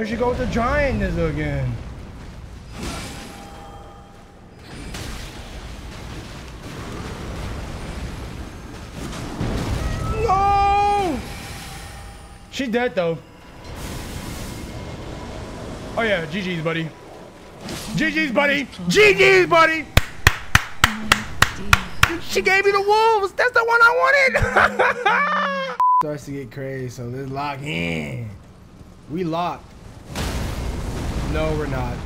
There she goes, the giant is again. No! She's dead though. Oh yeah, GG's buddy. GG's buddy. GG's buddy. She gave me the wolves. That's the one I wanted. Starts to get crazy, so let's lock in. We locked. No, we're not.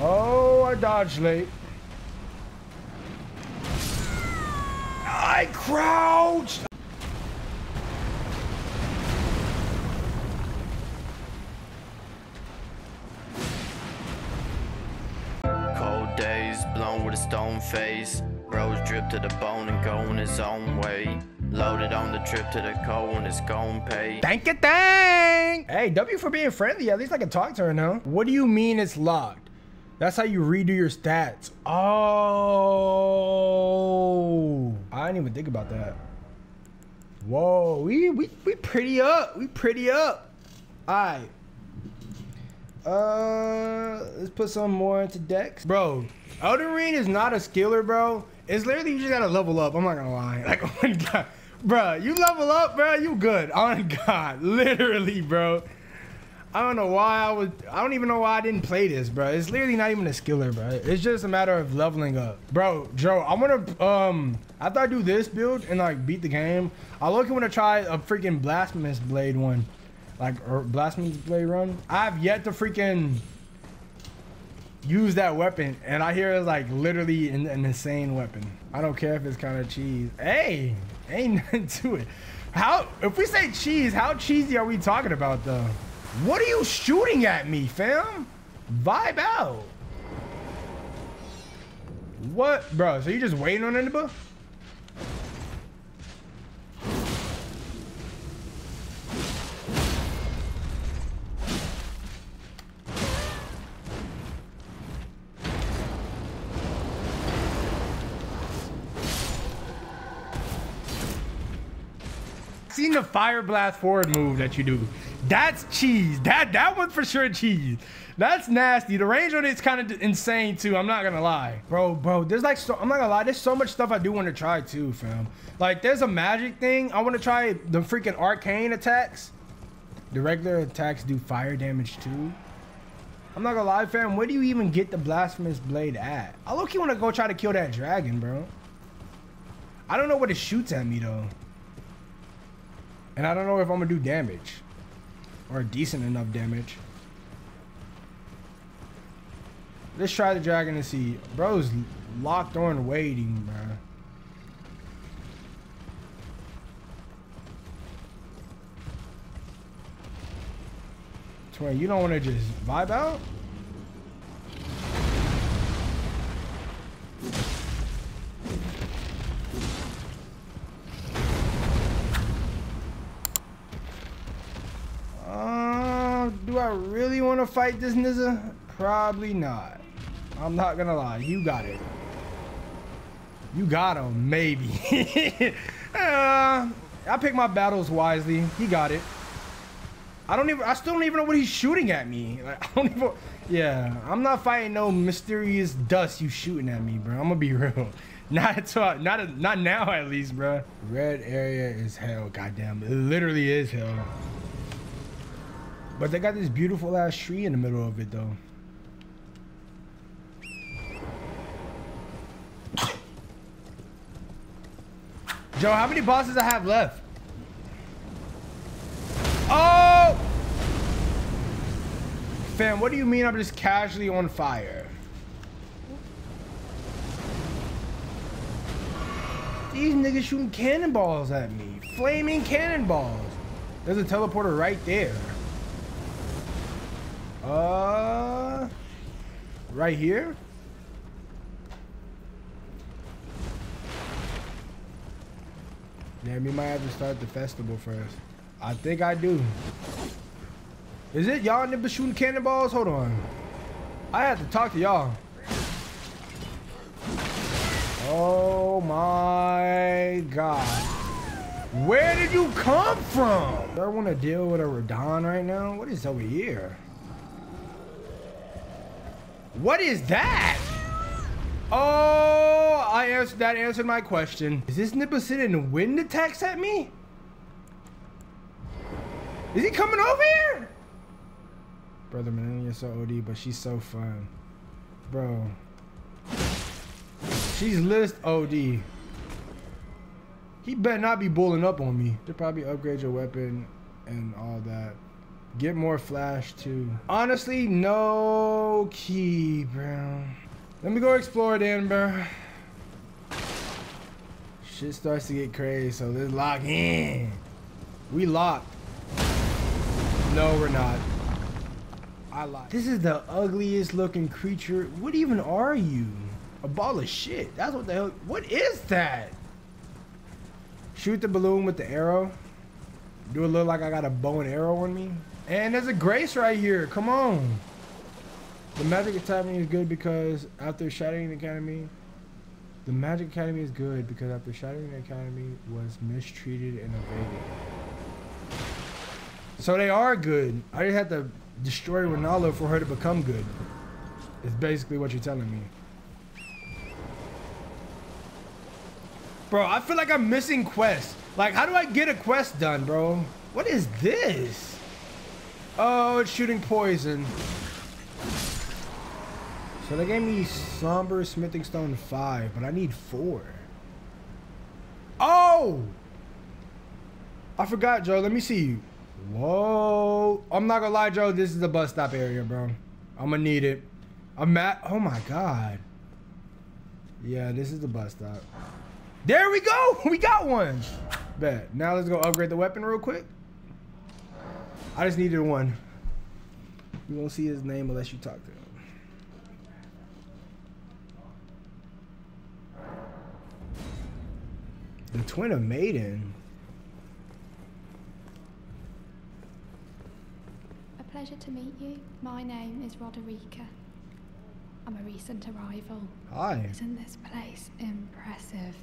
Oh, I dodged late. I crouched. Blown with a stone face, rose drip to the bone and going his own way. Loaded on the trip to the cold and it's gone pay. Thank you, thank. Hey, W for being friendly. At least I can talk to her now. What do you mean it's locked? That's how you redo your stats. Oh, I didn't even think about that. Whoa, we pretty up. We pretty up. All right. Let's put some more into decks, bro. Elden Ring is not a skiller, bro. It's literally you just gotta level up. I'm not gonna lie, like, oh my god, bro, you level up, bro, you good. Oh my god, literally, bro. I don't know why I don't even know why I didn't play this, bro. It's literally not even a skiller, bro. It's just a matter of leveling up, bro. Joe, I want to after I do this build and like beat the game, I look and want to try a freaking Blasphemous Blade one. Like, or Blasphemous Blade run. I've yet to freaking use that weapon. And I hear it's like literally an insane weapon. I don't care if it's kind of cheese. Hey, ain't nothing to it. How, if we say cheese, how cheesy are we talking about though? What are you shooting at me, fam? Vibe out. What, bro? So you just waiting on anybody? Seen the fire blast forward move that you do. That's cheese. That one for sure cheese. That's nasty. The range on it's kind of insane too. I'm not gonna lie, bro. There's like so, I'm not gonna lie. There's so much stuff I do want to try too, fam. Like there's a magic thing. I want to try the freaking arcane attacks. The regular attacks do fire damage too. I'm not gonna lie, fam. Where do you even get the Blasphemous Blade at? I look, you want to go try to kill that dragon, bro. I don't know what it shoots at me though. And I don't know if I'm gonna do damage or decent enough damage. Let's try the dragon and see. Bro's locked on waiting, bro. Twin, you don't want to just vibe out? Do I really want to fight this Nizza? Probably not. I'm not gonna lie. You got it. You got him, maybe. I pick my battles wisely. He got it. I still don't even know what he's shooting at me. Like, yeah, I'm not fighting no mysterious dust you shooting at me, bro. I'm gonna be real. Not now at least, bro. Red area is hell. Goddamn, it literally is hell. But they got this beautiful ass tree in the middle of it though. Joe, how many bosses I have left? Oh! Fam, what do you mean I'm just casually on fire? These niggas shooting cannonballs at me. Flaming cannonballs. There's a teleporter right there. Right here. Damn, we might have to start the festival first. I think I do. Is it y'all nibba shooting cannonballs? Hold on. I have to talk to y'all. Oh my god. Where did you come from? Do I want to deal with a Radahn right now? What is over here? What is that? Oh, that answered my question. Is this Nipper sending wind attacks at me? Is he coming over here? Brother Melania's so OD, but she's so fun. Bro. She's list OD. He better not be bulling up on me. Should probably upgrade your weapon and all that. Get more flash too. Honestly, no key, bro. Let me go explore then, bro. Shit starts to get crazy, so let's lock in. We locked. No, we're not. I lied. This is the ugliest looking creature. What even are you? A ball of shit. That's what the hell. What is that? Shoot the balloon with the arrow. Do it look like I got a bow and arrow on me? And there's a grace right here. Come on. The magic academy is good because after shattering the academy, was mistreated and evaded. So they are good. I just had to destroy Rennala for her to become good. It's basically what you're telling me. Bro, I feel like I'm missing quests. Like, how do I get a quest done, bro? What is this? Oh, it's shooting poison. So they gave me Somber Smithing Stone 5, but I need 4. Oh! I forgot, Joe. Let me see you. Whoa. I'm not gonna lie, Joe. This is the bus stop area, bro. I'm gonna need it. I'm at... Oh, my God. Yeah, this is the bus stop. There we go. We got one. Bet. Now let's go upgrade the weapon real quick. I just needed one. You won't see his name unless you talk to him. The Twin of Maiden. A pleasure to meet you. My name is Roderica. I'm a recent arrival. Hi. Isn't this place impressive?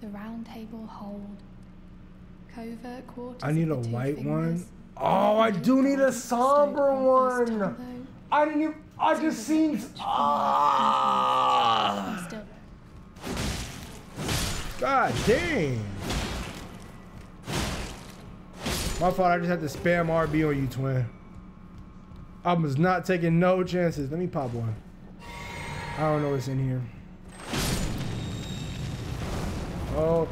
The Round Table Hold. Covert quarters. I need a white one. Oh, I do need a somber one. I didn't even. I just seen. Ah! God dang. My fault. I just had to spam RB on you, twin. I was not taking no chances. Let me pop one. I don't know what's in here. Oh,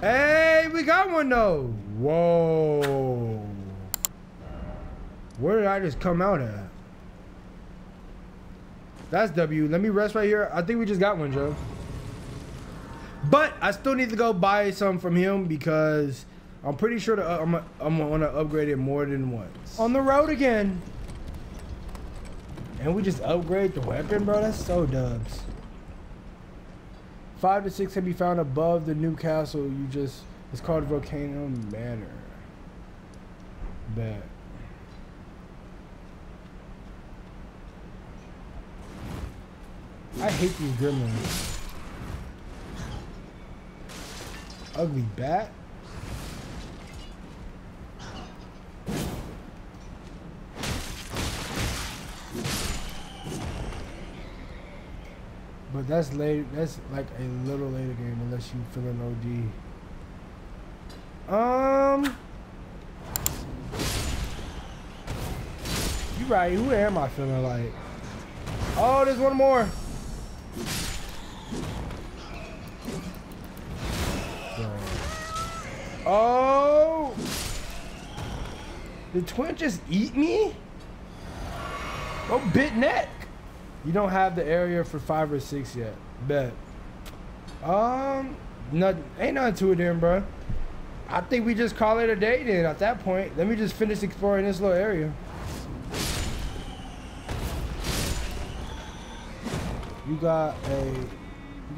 hey, we got one though. Whoa. Where did I just come out at? That's W. Let me rest right here. I think we just got one, Joe. But I still need to go buy some from him because I'm pretty sure that I'm gonna upgrade it more than once. On the road again. And we just upgrade the weapon, bro. That's so dubs. 5 to 6 can be found above the new castle. You just, it's called Volcano Manor. Bet. I hate these gremlins. Ugly bat. But that's late. That's like a little later game unless you feeling OD. You right. Who am I feeling like? Oh, there's one more. Oh, the twin just eat me. Oh, bit neck. You don't have the area for 5 or 6 yet. Bet. Nothing. Ain't nothing to it then, bro. I think we just call it a day then at that point. Let me just finish exploring this little area. You got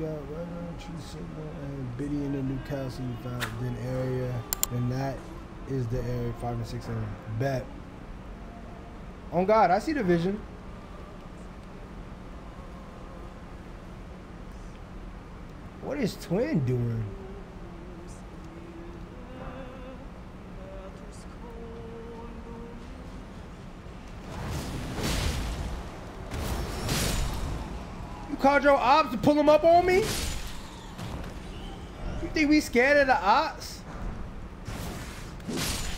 Reverend True Signal and Biddy in the new castle you found. Then area. And that is the area 5 and 6 area. Bet. Oh God, I see the vision. What is twin doing? called your ops to pull them up on me? You think we scared of the ops?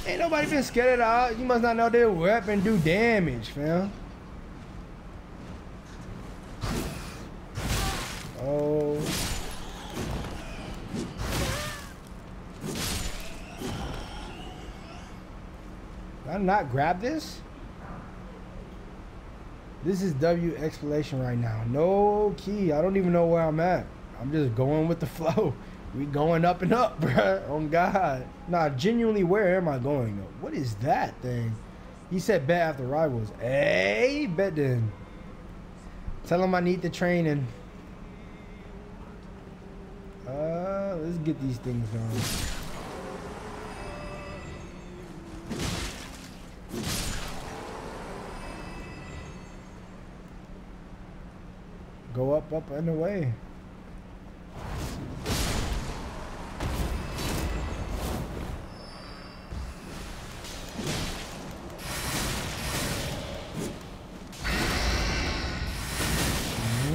Ain't nobody been scared of the ops. You must not know their weapon do damage, fam. Oh. Did I not grab this? This is W exploration right now. No key. I don't even know where I'm at. I'm just going with the flow. We going up and up, bruh. Oh, God. Nah, genuinely, where am I going, though? What is that thing? He said bet after rivals. Hey, bet then. Tell him I need the training. Let's get these things done. Go up, up, and away.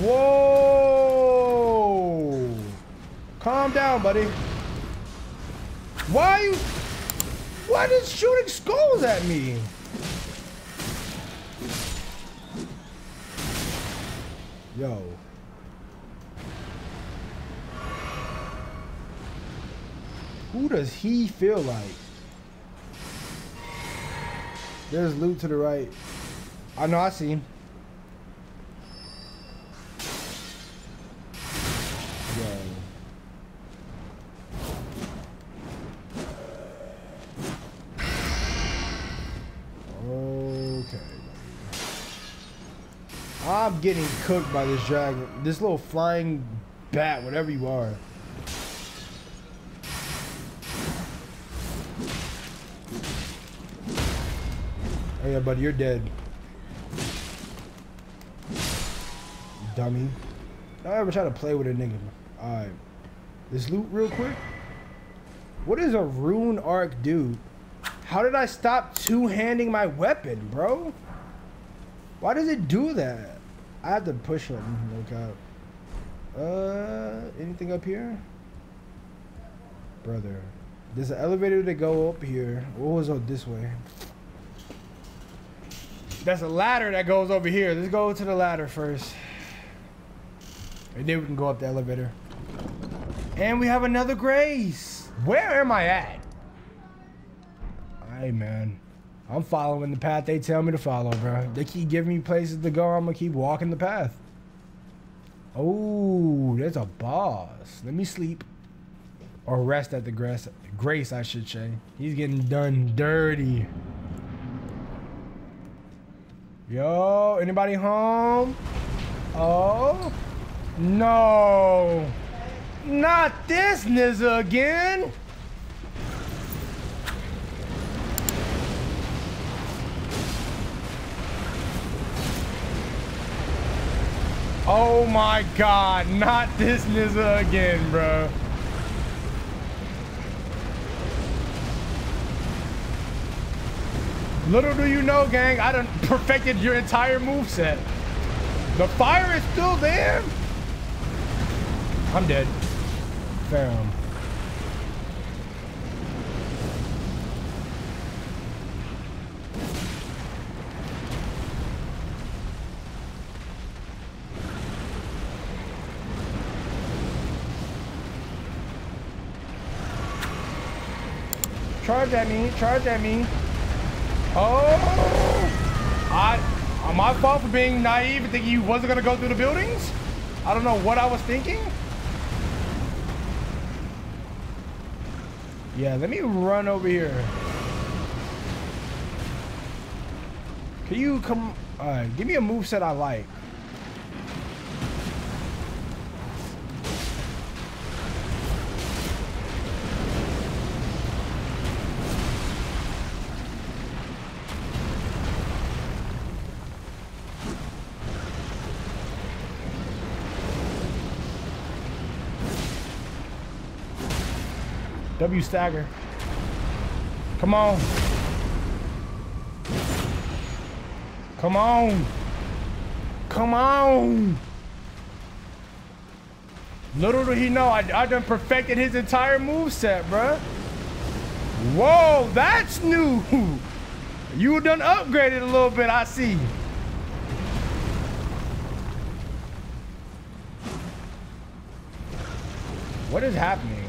Whoa! Calm down, buddy. Why are you? Why is shooting skulls at me? Yo. Who does he feel like? There's loot to the right. I know, I see him. I'm getting cooked by this dragon, this little flying bat, whatever you are. Oh yeah, buddy, you're dead, dummy. Don't ever try to play with a nigga. All right, this loot real quick. What does a rune arc do? How did I stop two-handing my weapon, bro? Why does it do that? I have to push him. Look out. Anything up here? Brother. There's an elevator to go up here. What was up this way? That's a ladder that goes over here. Let's go to the ladder first. And then we can go up the elevator. And we have another grace. Where am I at? Hey, man. I'm following the path they tell me to follow, bro. They keep giving me places to go. I'm gonna keep walking the path. Oh, there's a boss. Let me sleep. Or rest at the grace, I should say. He's getting done dirty. Yo, anybody home? Oh. No. Not this nizza again. Oh my God, not this nizza again, bro. Little do you know, gang, I done perfected your entire moveset. The fire is still there? I'm dead. Bam. Charge at me, charge at me. Oh, my fault for being naive and thinking you wasn't gonna go through the buildings? I don't know what I was thinking. Yeah, let me run over here. Can you come, give me a moveset I like. W stagger. Come on. Come on. Come on. Little do he know, I done perfected his entire moveset, bruh. Whoa, that's new. You done upgraded a little bit, I see. What is happening?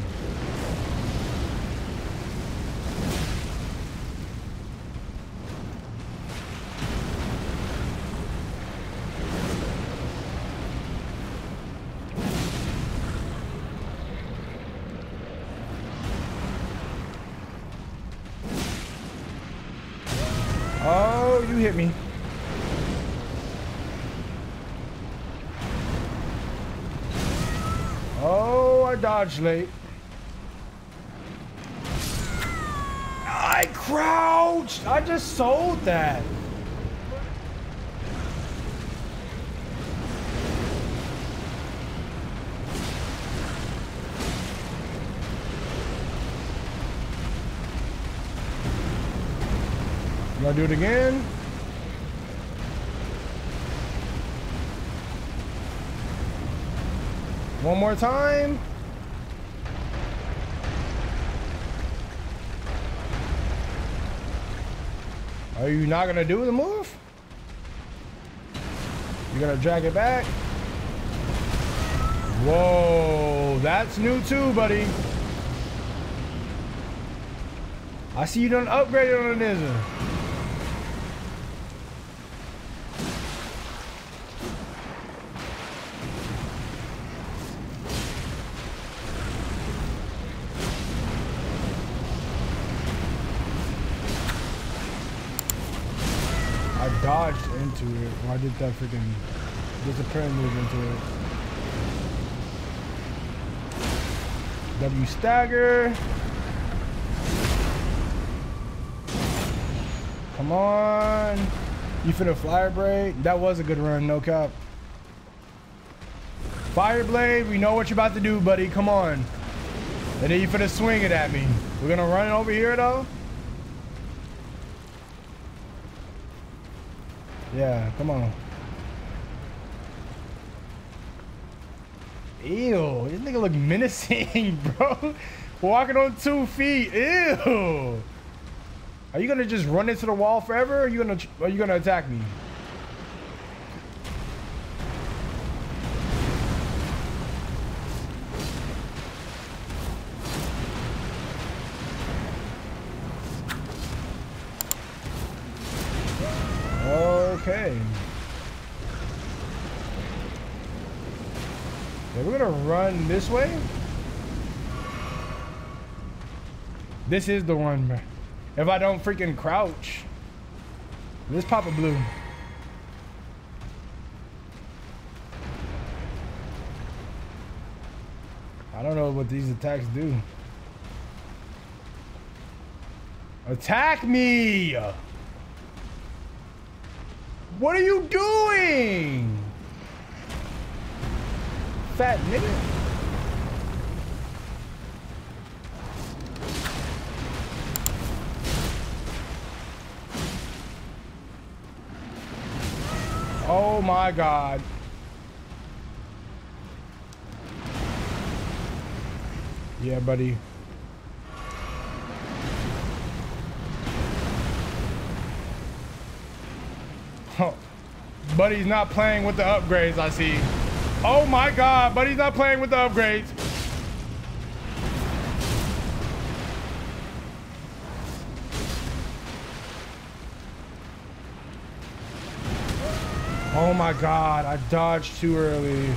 Oh, you hit me. Oh, I dodged late. I crouched. I just sold that. I'll do it again. One more time. Are you not gonna do the move? You're gonna drag it back. Whoa, that's new too, buddy. I see you done upgraded on the ninja. Dodged into it. Why did that freaking disappearing move into it? W stagger. Come on. You finna flyer blade? That was a good run, no cap. Fire blade, we know what you're about to do, buddy. Come on. And then you finna swing it at me. We're gonna run it over here though. Yeah, come on. Ew, this nigga look menacing, bro. Walking on 2 feet. Ew. Are you gonna just run into the wall forever? Or are you gonna attack me? Okay. Yeah, we're gonna run this way. This is the one, bro. If I don't freaking crouch, let's pop a blue. I don't know what these attacks do. Attack me! What are you doing? Fat nigga. Oh my God. Yeah, buddy. Huh. Buddy's not playing with the upgrades, I see. Oh my God, buddy's not playing with the upgrades. Oh my God, I dodged too early.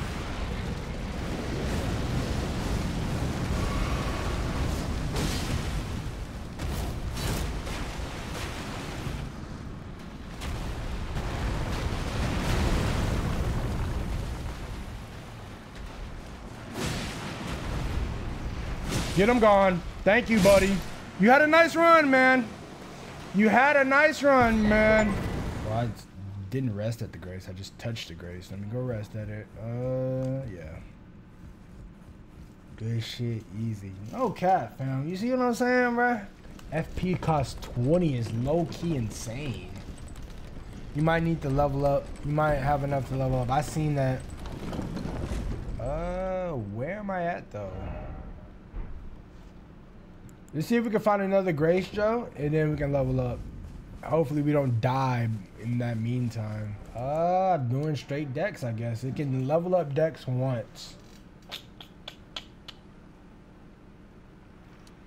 Get him gone. Thank you, buddy. You had a nice run, man. You had a nice run, man. Well, I didn't rest at the grace. I just touched the grace. Let me go rest at it. Yeah. Good shit, easy. No cap, fam. You see what I'm saying, bruh? FP cost 20 is low-key insane. You might need to level up. You might have enough to level up. I seen that. where am I at, though? Let's see if we can find another grace, Joe, and then we can level up. Hopefully we don't die in that meantime. I'm doing straight decks, I guess. It can level up decks once.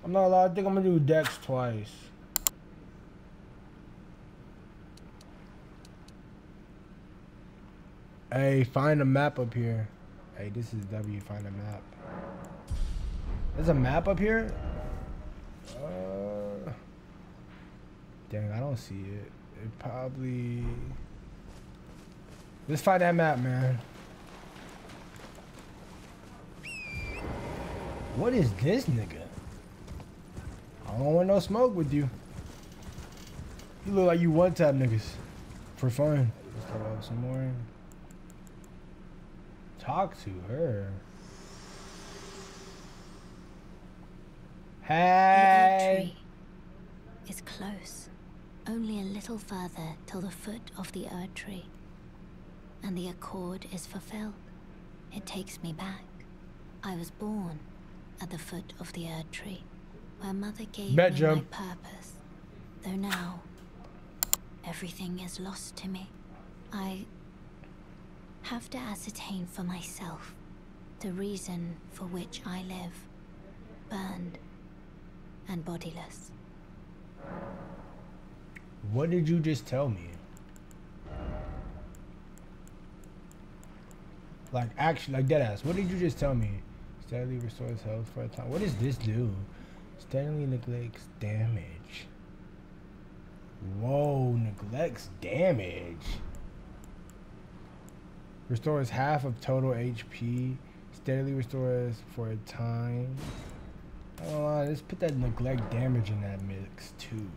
I'm not allowed. I think I'm gonna do decks twice. Hey, find a map up here. Hey, this is W, find a map. There's a map up here? Dang, I don't see it. It probably... Let's find that map, man. What is this, nigga? I don't want no smoke with you. You look like you one-tap niggas. For fun. Let's talk about some more. Talk to her. Hey! The tree is close. Only a little further till the foot of the Erd tree. And the accord is fulfilled. It takes me back. I was born at the foot of the Erd tree. My mother gave me my purpose, though now everything is lost to me. I have to ascertain for myself the reason for which I live, burned and bodiless. What did you just tell me? Like, actually, like deadass, what did you just tell me? Steadily restores health for a time. What does this do? Steadily neglects damage. Whoa, neglects damage. Restores half of total HP. Steadily restores for a time. Let's put that neglect damage in that mix too.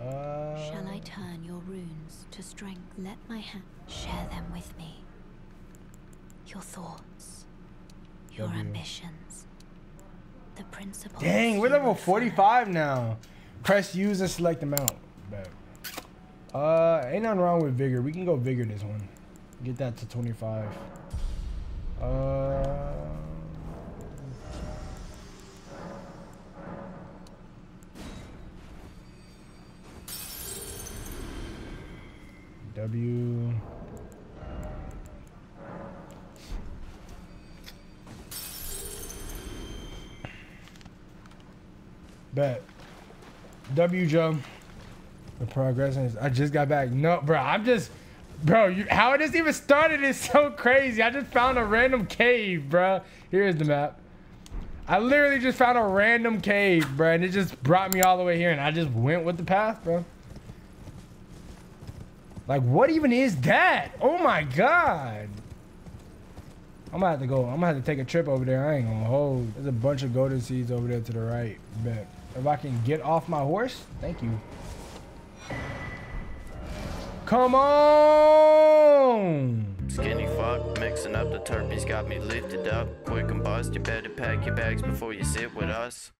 Shall I turn your runes to strength? Let my hand share them with me. Your thoughts, your ambitions. The principle. Dang, we're level 45 now. Press use and select the mount. Ain't nothing wrong with vigor. We can go vigor this one. Get that to 25. W. Bet. W, Joe. The progress is... I just got back. No, bro. I'm just... Bro, how it just even started is so crazy. I just found a random cave, bro. Here's the map. I literally just found a random cave, bro. And it just brought me all the way here. And I just went with the path, bro. Like, what even is that? Oh, my God. I'm gonna have to go. I'm gonna have to take a trip over there. I ain't gonna hold. There's a bunch of golden seeds over there to the right. Bet. If I can get off my horse, thank you. Come on! Skinny fuck, mixing up the turkeys got me lifted up. Quick and bust, you better pack your bags before you sit with us.